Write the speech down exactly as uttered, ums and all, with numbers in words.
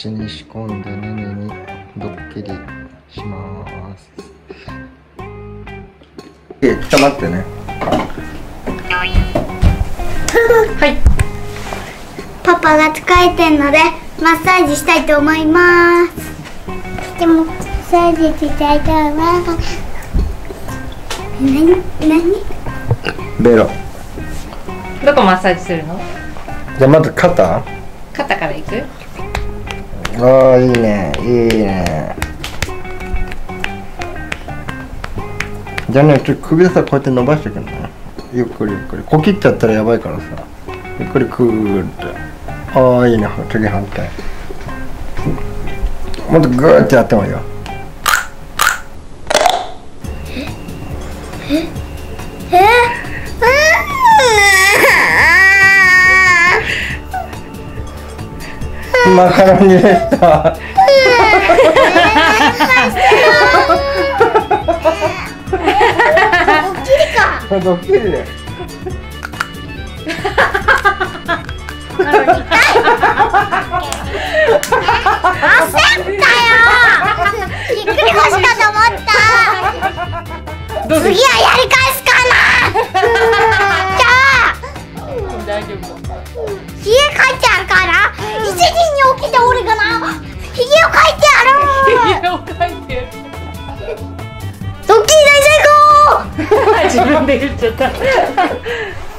口に仕込んで胸にドッキリします。え、ちょっと待ってね。はい、パパが疲れてるのでマッサージしたいと思います。でもマッサージしたいと思います。何何ベロどこマッサージするの？じゃあまず肩肩からいく。ああ、いいねいいね。じゃあね、ちょっと首をさこうやって伸ばしていくんだね。ゆっくりゆっくり、こきっちゃったらやばいからさ、ゆっくりくーって。ああ、いいね。次反対、もっとグーってやってもいいよ。ええうん、マカロニでした。ドッキリだよ。焦ったよ。ぎっくり腰だと思った。次はやり返すかな。じゃあ、うん、大丈夫。ひげ描いてあるから、うん、一時に起きておるかな。ひげを描いてやろう。ひげを描いてやる。ドッキリ大成功。自分で言っちゃった。